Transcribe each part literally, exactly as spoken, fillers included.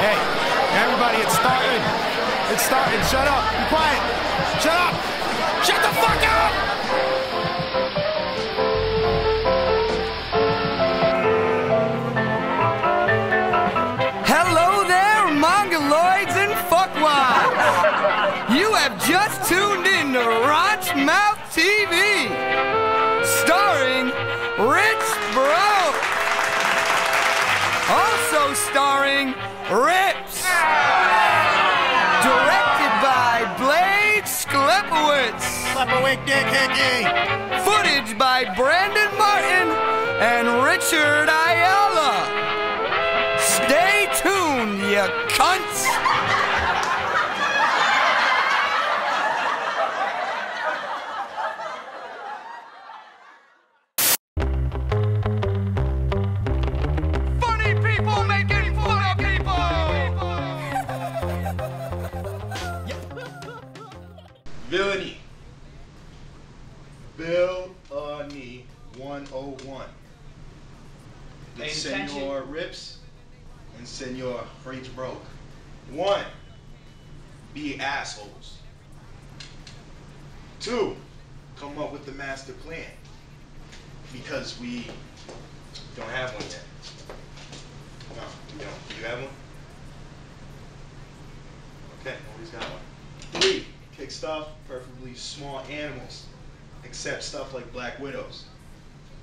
Hey, everybody, it's starting. It's starting. Shut up. Be quiet. Shut up. Shut the fuck up. Hello there, mongoloids and fuckwads. You have just tuned in to Raunch Mowf T V, starring Rich Bro. Also starring Rippz, directed by Blade Sklepowicz, footage by Brandon Martin and Richard Ayala. Stay tuned, you cunts! Villainy. Villainy one oh one. With Senor Rippz and Senor Rich Broke. One, be assholes. Two, come up with the master plan. Because we don't have one yet. No, we don't. Do you have one? Okay, nobody's got one. Three. Pick stuff, preferably small animals, except stuff like black widows,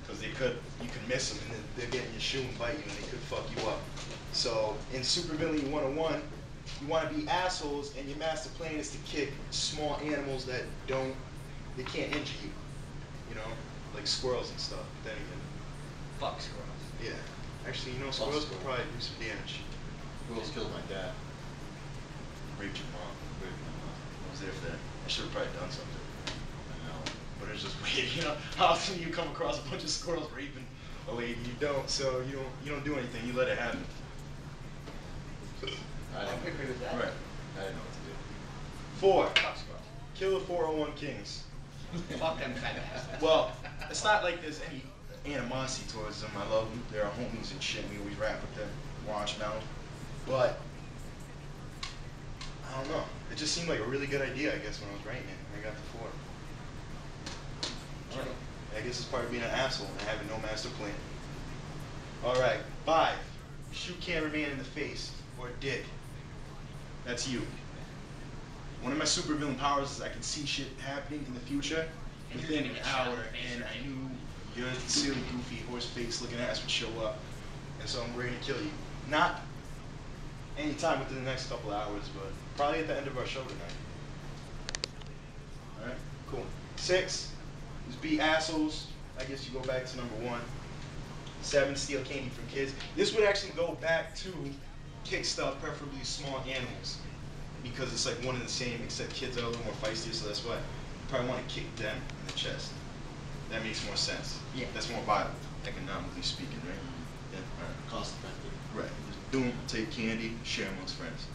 because they could you can miss them and they'll get in your shoe and bite you and they could fuck you up. So in Super Villain one oh one, you want to be assholes and your master plan is to kick small animals that don't they can't injure you, you know, like squirrels and stuff. Then again, fuck squirrels. Yeah, actually, you know, squirrels could probably do some damage. Squirrels killed my dad. Raped your mom. There for that. I should have probably done something. I know. But it's just weird, you know, how often you come across a bunch of squirrels raping a lady? You don't, so you don't you don't do anything, you let it happen. I don't agree with that. Right. I didn't know what to do. Four. Kill the four oh one Kings. Fuck them fantastic. Well, it's not like there's any animosity towards them. I love them. They're our homies and shit. We always rap with them. Raunch Mowf. But I don't know. It just seemed like a really good idea, I guess, when I was writing it. I got the four. All right. I guess it's part of being an asshole and having no master plan. All right. Five. Shoot cameraman in the face or dick. That's you. One of my supervillain powers is I can see shit happening in the future within an hour, and I knew your silly, goofy, horse-face-looking ass would show up, and so I'm ready to kill you. Not anytime within the next couple of hours, but probably at the end of our show tonight. Alright, cool. Six, is be assholes. I guess you go back to number one. Seven, steal candy from kids. This would actually go back to kick stuff, preferably small animals. Because it's like one and the same, except kids are a little more feisty, so that's why you probably want to kick them in the chest. That makes more sense. Yeah. That's more viable, economically speaking, right? Yeah, alright. Cost effective. Right. Doom, take candy, share amongst friends.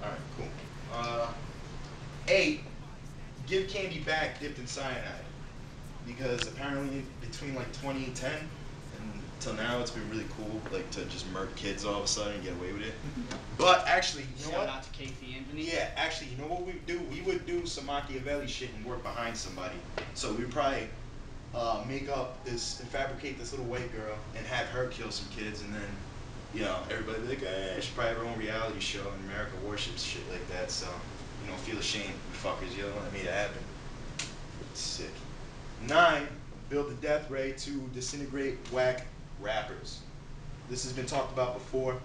Alright, cool. Uh, eight, give candy back dipped in cyanide. Because apparently between like twenty and ten, and till now it's been really cool like to just murk kids all of a sudden and get away with it. But actually, you know Shout what? Shout out to Casey Anthony. Yeah, actually, you know what we would do? We would do some Machiavelli shit and work behind somebody. So we'd probably uh, make up this, and fabricate this little white girl and have her kill some kids and then you know, everybody be like, eh, it's probably her own reality show, and America worships shit like that, so, you know, feel ashamed, you fuckers, you're the one that made it happen. Sick. Nine, build the death ray to disintegrate whack rappers. This has been talked about before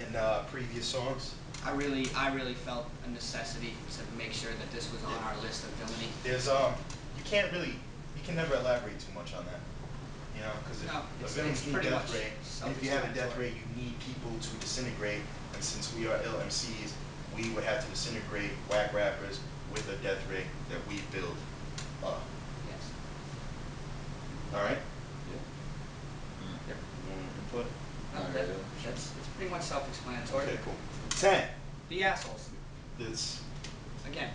in uh, previous songs. I really, I really felt a necessity to make sure that this was on yeah. our list of villainy. There's, um, you can't really, you can never elaborate too much on that. You know, because no, if villains need death ray, if you have a death ray, you need people to disintegrate. And since we are ill M Cs, we would have to disintegrate whack rappers with a death ray that we build up. Yes. All right. Yeah. Mm. Yep. You want input? No, that, that's, that's pretty much self-explanatory. Okay, cool. Ten. Be assholes. That's again,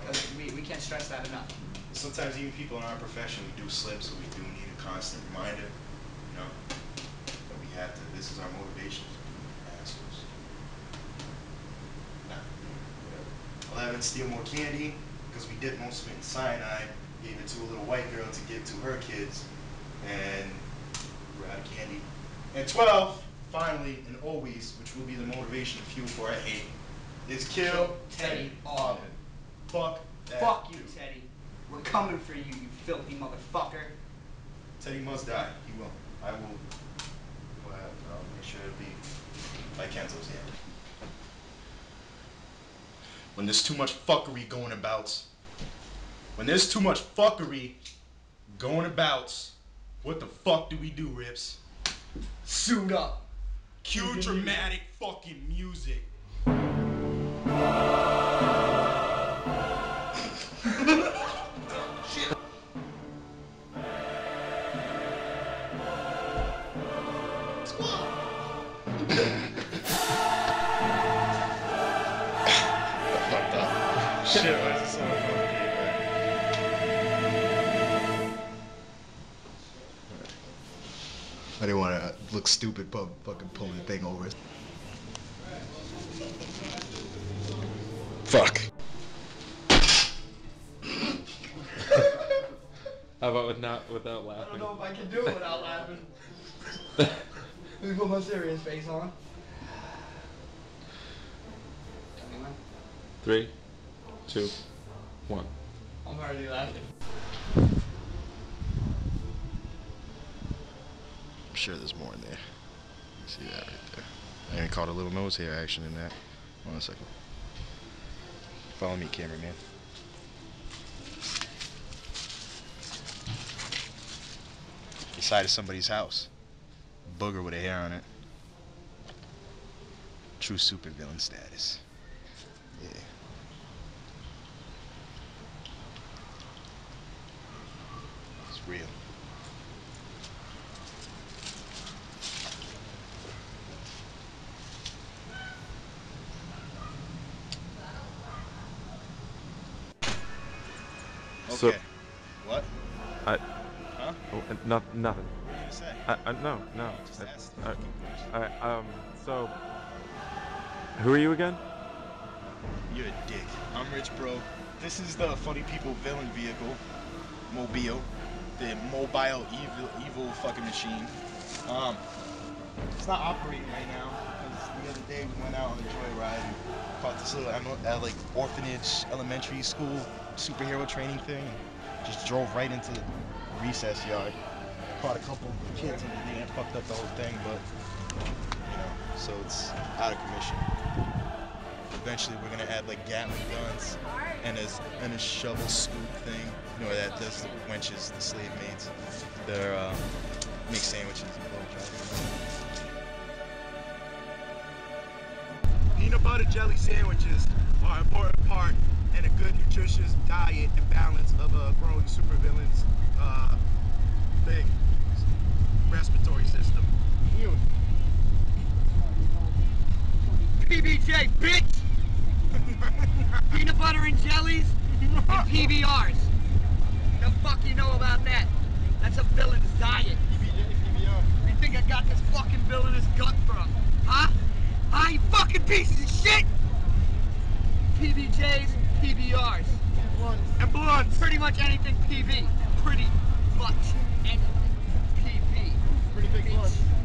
because we we can't stress that enough. Sometimes even people in our profession, we do slip, so we do need a constant reminder, you know, that to steal more candy, because we dipped most of it in cyanide, gave it to a little white girl to give to her kids, and we're out of candy. And twelve, finally and always, which will be the motivation and fuel for our hate, is kill Teddy Auburn. Fuck that Fuck you, dude. Teddy. We're coming for you, you filthy motherfucker. Teddy must die. He will. I will. Well, I'll make sure it'll be by Kenzo's hand. When there's too much fuckery going abouts. When there's too much fuckery going abouts. What the fuck do we do, Rips? Suit up. Cue dramatic fucking music. Shit, why is it so complicated, man? I didn't want to look stupid, but fucking pulling the thing over. Fuck. How about with not without laughing? I don't know if I can do it without laughing. Let me put my serious face on. Three. Two, one. I'm already laughing. I'm sure there's more in there. You see that right there. I even caught a little nose hair action in that. One second. Follow me, cameraman. Inside of somebody's house. Booger with a hair on it. True supervillain status. Yeah. Real. So okay. What? I. Huh? Oh, not nothing. What are you gonna say? I, I no no. I just I, asked I, I, all right. Um. So. Who are you again? You're a dick. I'm Rich Bro. This is the Funny People Villain Vehicle, Mobile. The mobile evil, evil fucking machine. Um, it's not operating right now because the other day we went out on a joyride and caught this little uh, like orphanage, elementary school superhero training thing. Just drove right into the recess yard. Caught a couple of kids and they fucked up the whole thing, but you know, so it's out of commission. Eventually we're gonna have like Gatling guns and a and a shovel scoop thing. You know that that's the wenches, the slave maids. They're uh, make sandwiches and blowjobs. Peanut butter jelly sandwiches are an important part in a good nutritious diet and balance of a growing supervillain's uh, thing respiratory system. Huge. P B J, bitch. Peanut butter and jellies and P B Rs. The fuck you know about that? That's a villain's diet. P B J, P B R. You think I got this fucking villainous gut from? Huh? Huh, you fucking pieces of shit? P B Js, P B Rs. And blunts. And blunts. Pretty much anything P B. Pretty much anything P B. Pretty big lunch.